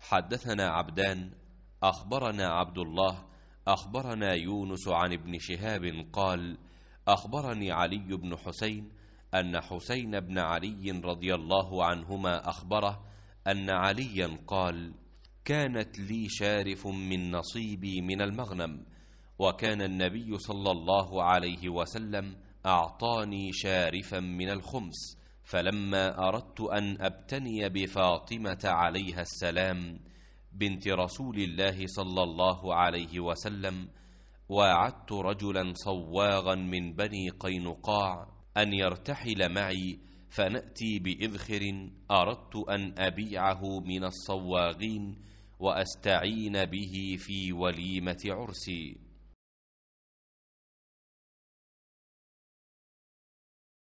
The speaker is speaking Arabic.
حدثنا عبدان أخبرنا عبد الله أخبرنا يونس عن ابن شهاب قال أخبرني علي بن حسين أن حسين بن علي رضي الله عنهما أخبره أن عليا قال كانت لي شارف من نصيبي من المغنم، وكان النبي صلى الله عليه وسلم أعطاني شارفا من الخمس، فلما أردت أن أبتني بفاطمة عليها السلام بنت رسول الله صلى الله عليه وسلم واعدت رجلا صواغا من بني قينقاع أن يرتحل معي فنأتي بإذخر أردت أن أبيعه من الصواغين وأستعين به في وليمة عرسي.